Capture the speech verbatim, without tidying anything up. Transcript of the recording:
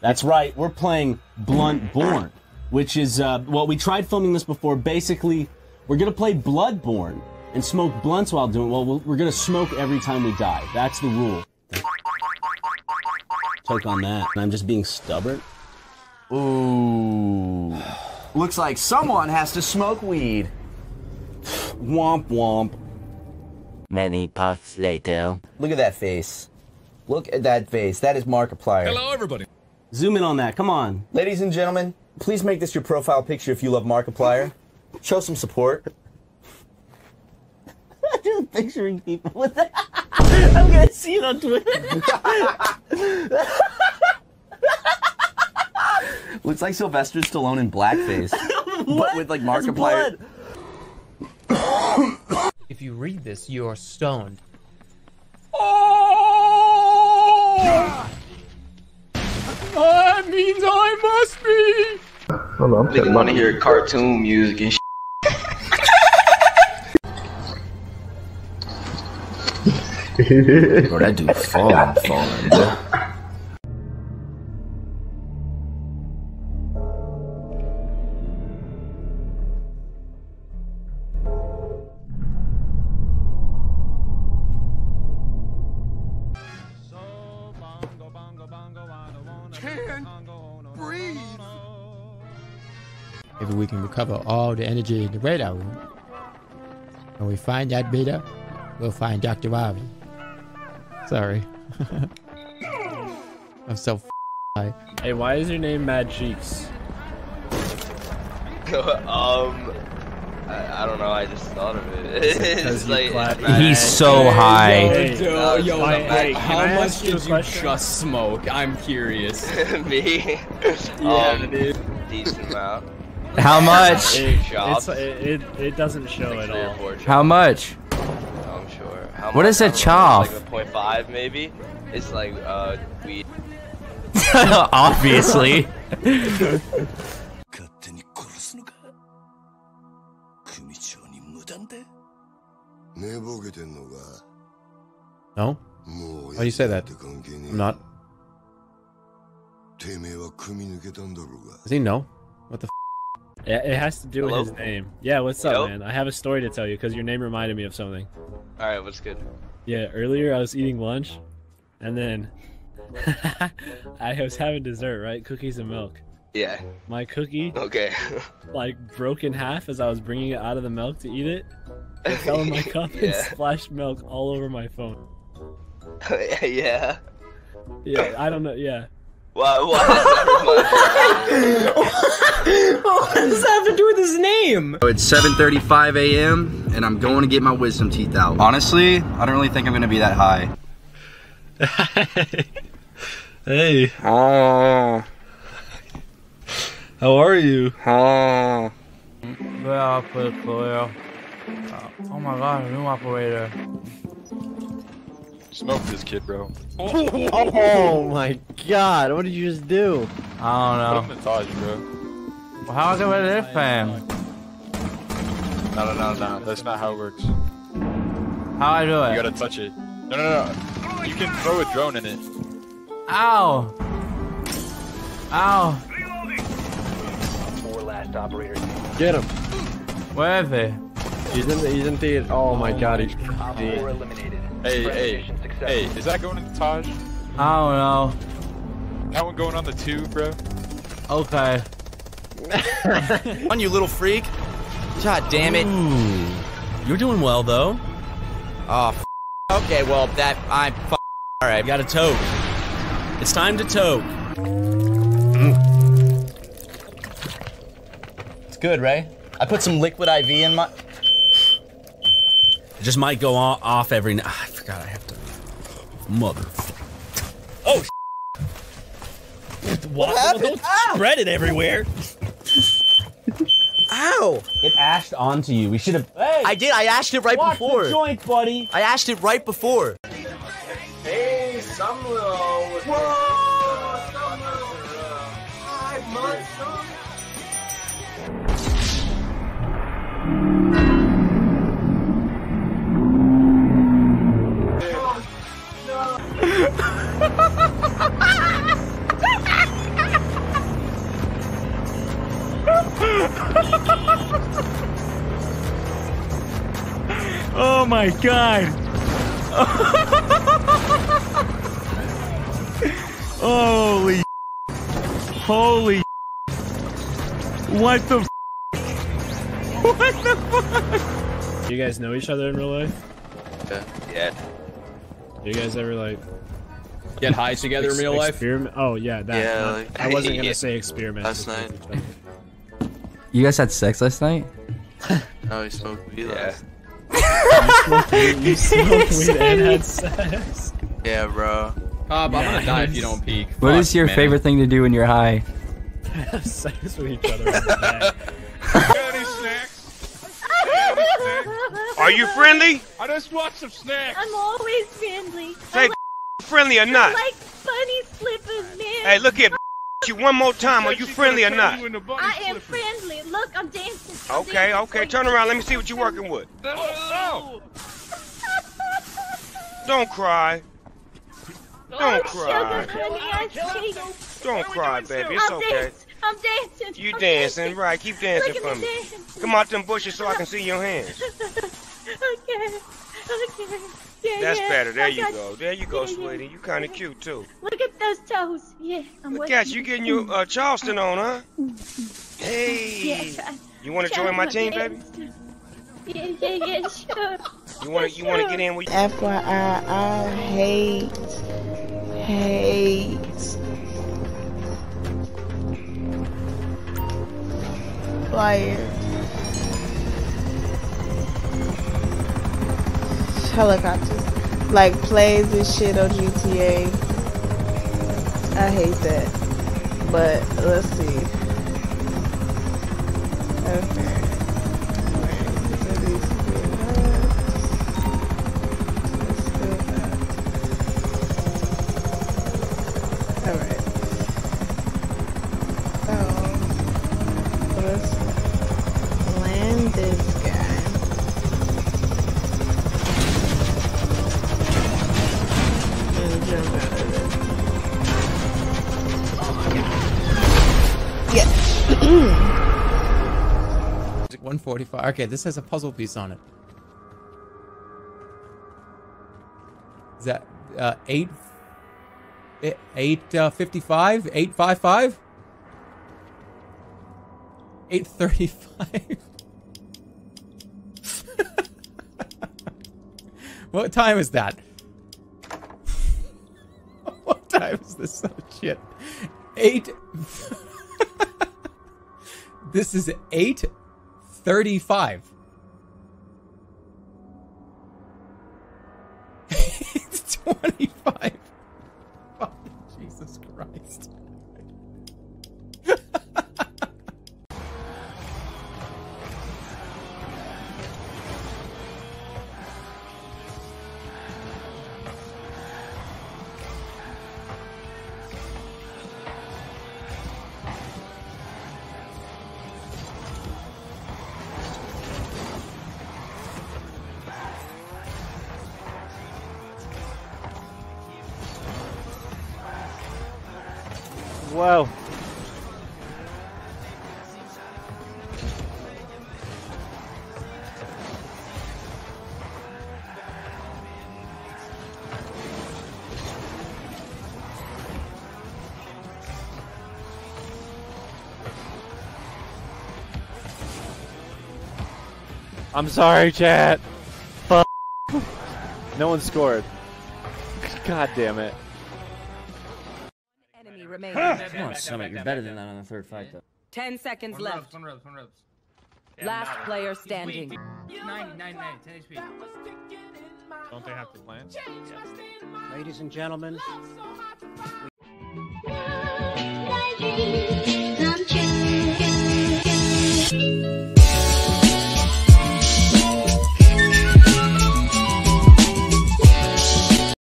That's right, we're playing Bloodborne, which is, uh, well, we tried filming this before. Basically, we're gonna play Bloodborne and smoke blunts while doing it. Well, we're gonna smoke every time we die. That's the rule. Choke on that. And I'm just being stubborn. Ooh. Looks like someone has to smoke weed. Womp womp. Many puffs later. Look at that face. Look at that face. That is Markiplier. Hello, everybody. Zoom in on that. Come on. Ladies and gentlemen, please make this your profile picture if you love Markiplier. Show some support. I'm just picturing people with that. I'm going to see it on Twitter. Looks like Sylvester Stallone in blackface. But with, like, Markiplier. If you read this, you are stoned. Oh! Yeah. That means I must be. I don't know, I'm niggas wanna hear cartoon music and shit. Bro, that dude falling, falling, bro. If we can recover all the energy in the radar room, when we find that beta, we'll find Doctor Avi. Sorry. I'm so f high. Hey, why is your name Mad Cheeks? um, I, I don't know. I just thought of it. It's like, he's so high. Hey, yo, yo, yo, hey, how much did you just smoke? I'm curious. Me? Yeah, dude. Um, decent amount. How much? It, it's, it, it, it doesn't show like at all. How much? I'm sure. How what much, is a chaff? Like a point five maybe? It's like, uh, weed. Obviously. No? Why do you say that? I'm not. Does he know? What the f? Yeah, it has to do Hello? with his name. Yeah, what's up, Yo? man? I have a story to tell you because your name reminded me of something. All right, what's good? Yeah, earlier I was eating lunch, and then I was having dessert, right? Cookies and milk. Yeah. My cookie. Okay. Like broke in half as I was bringing it out of the milk to eat it. It fell in my cup yeah. and splashed milk all over my phone. yeah. Yeah, I don't know. Yeah. Why, why what does that have to do with his name? So it's seven thirty-five A M and I'm going to get my wisdom teeth out. Honestly, I don't really think I'm going to be that high. Hey. Ah. How are you? Ah. Yeah, oh my god, a new operator. Smoke this kid, bro. Oh my god, what did you just do? I don't know. Put him in Taj, bro. Well, how is it with this fam? No, no, no, no. That's not how it works. How I do it? You gotta touch it. No, no, no. You can throw a drone in it. Ow! Ow! Four last operators. Get him. Where is he? He's in the, he's in the, oh my god, he's dead. Hey, hey, hey, is that going in the Taj? I don't know. That one going on the two, bro? Okay. On you little freak. God damn it. Ooh. You're doing well, though. Oh, f okay, well, that, I'm f alright, gotta toke. It's time to toke. Mm. It's good, right? I put some liquid I V in my... Just might go off every night. I forgot I have to. Motherfucker. Oh, shit. What happened? Don't Ow. spread it everywhere. Ow. It ashed onto you. We should have. Hey, I did. I ashed it right Walk before. The joint, buddy. I ashed it right before. Hey, some little. Whoa, some little. Five months. Oh my god. Holy Holy What the f What the fuck? Do you guys know each other in real life? Yeah. Yeah. Do you guys ever like get high together Ex in real life? Oh yeah, that. Yeah, like, I wasn't gonna yeah. say experiment. Last night. You guys had sex last night? No, we smoked weed last night. You smoked weed and had sex? Yeah, bro. Bob, nice. I'm gonna die if you don't peek. What Fuck, is your man. favorite thing to do when you're high? Have sex with each other. Any snacks? Any snacks? Are you friendly? I just want some snacks. I'm always friendly. Say like friendly or not. Like bunny slippers, man. Hey, look here. You one more time, are you friendly or not? I am friendly. Look, I'm dancing. I'm okay, dancing okay, turn around. Let me see what you're working with. Oh. Don't cry. Don't oh, cry. Sugar, honey, Don't cry, baby. It's I'm okay. Dance. I'm dancing. You I'm dancing. dancing, right? Keep dancing for me. Dancing. Come out them bushes so I can see your hands. Okay. Okay. Yeah, That's yeah. better. There you, there you go. There you go, sweetie. You kind of cute too. Look at those toes. Yeah. I'm Look at you getting your uh, Charleston on, huh? Hey. Yeah, you want to join my team, baby? Yeah, yeah, yeah. Sure. You want to? You want to get in with? F Y I, I hate, hate, liars. Helicopters, like plays and shit on G T A. I hate that, but let's see. Okay. Alright. So, let's land this guy. one forty-five. Okay, this has a puzzle piece on it. Is that uh, eight? Eight uh, fifty-five? Eight five five? Eight thirty-five. What time is that? What time is this? Oh, shit. Eight. This is eight. thirty-five. It's twenty-five. Oh, Jesus Christ. Wow. I'm sorry, chat. Fuck. No one scored. God damn it. Huh. Come on, Summit, you're better than that on the third fight, though. Ten seconds one left. Rubs, one rubs, one rubs. Yeah, Last nine. player standing. Nine, nine, nine, ten H P. Don't they have to plan? Yeah. Ladies and gentlemen,